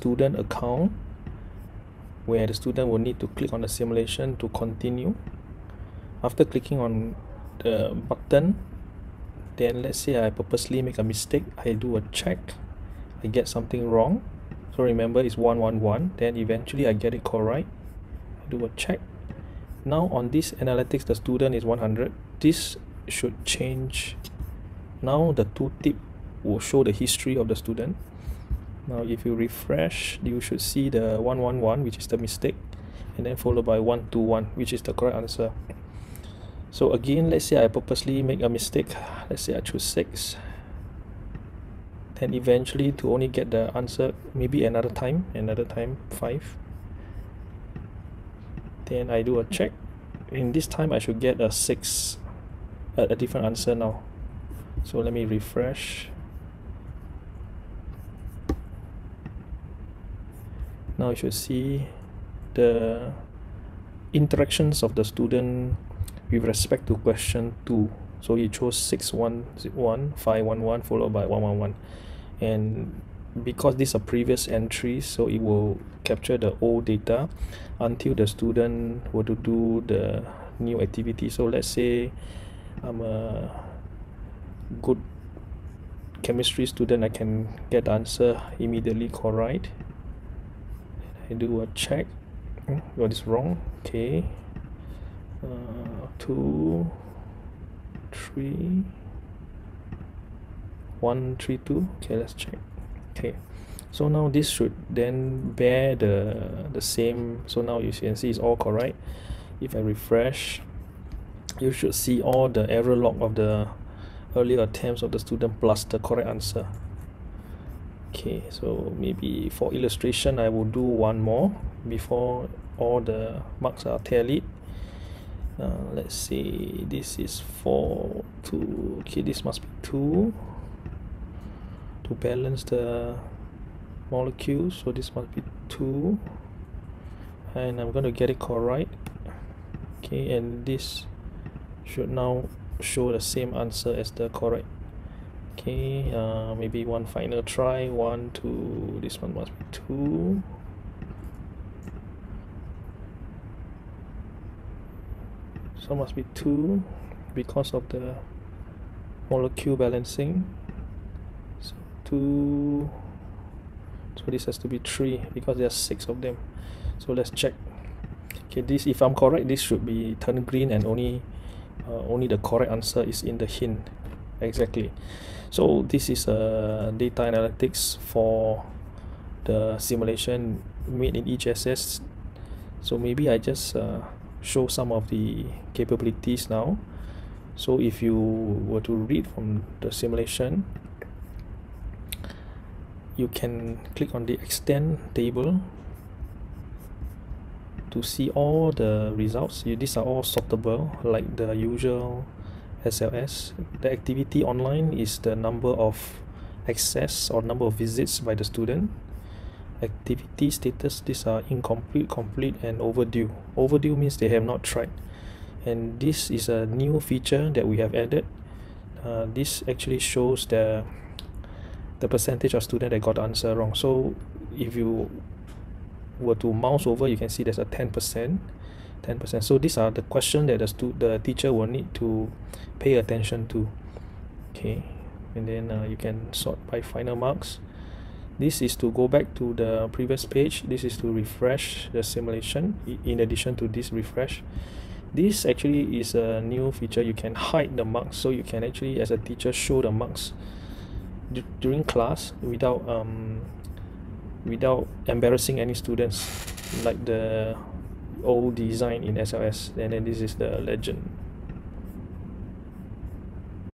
student account, where the student will need to click on the simulation to continue. After clicking on the button, then let's say I purposely make a mistake, I do a check, I get something wrong. So remember, it's 111, then eventually I get it correct, I do a check. Now on this analytics, the student is 100. This should change. Now the two tip will show the history of the student. Now if you refresh, you should see the 111, which is the mistake, and then followed by 121, which is the correct answer. So again, let's say I purposely make a mistake, let's say I choose 6, then eventually to only get the answer maybe another time 5, then I do a check, and this time I should get a 6, a different answer now. So let me refresh. Now you should see the interactions of the student with respect to question 2. So he chose 611, 511, followed by 111. And because these are previous entries, so it will capture the old data until the student were to do the new activity. So let's say I'm a good chemistry student, I can get the answer immediately correct. I do a check. What is wrong? Okay, 2, 3, 1, 3, 2. Okay, let's check. Okay, so now this should then bear the same. So now you can see it's all correct. If I refresh, you should see all the error log of the earlier attempts of the student plus the correct answer. Okay, so maybe for illustration I will do one more before all the marks are tallied. Let's see, this is 4, 2. Okay, this must be 2 to balance the molecules, so this must be 2, and I'm going to get it correct. Okay, and this should now show the same answer as the correct. Okay, maybe one final try. 1, 2. This one must be 2. So must be 2 because of the molecule balancing. So 2. So this has to be 3 because there are 6 of them. So let's check. Okay, this, if I'm correct, this should be turned green, and only the correct answer is in the hint. Exactly. So this is a data analytics for the simulation made in EJSS. So maybe I just show some of the capabilities now. So if you were to read from the simulation, you can click on the extend table to see all the results. These are all sortable like the usual SLS. The activity online is the number of access or number of visits by the student. Activity status, these are incomplete, complete, and overdue. Overdue means they have not tried, and this is a new feature that we have added. This actually shows the percentage of students that got the answer wrong. So if you were to mouse over, you can see there's a 10%. So these are the questions that the teacher will need to pay attention to. Okay, and then you can sort by final marks. This is to go back to the previous page. This is to refresh the simulation. In addition to this refresh, this actually is a new feature. You can hide the marks, so you can actually, as a teacher, show the marks during class without embarrassing any students, like the old design in SLS. And then this is the legend.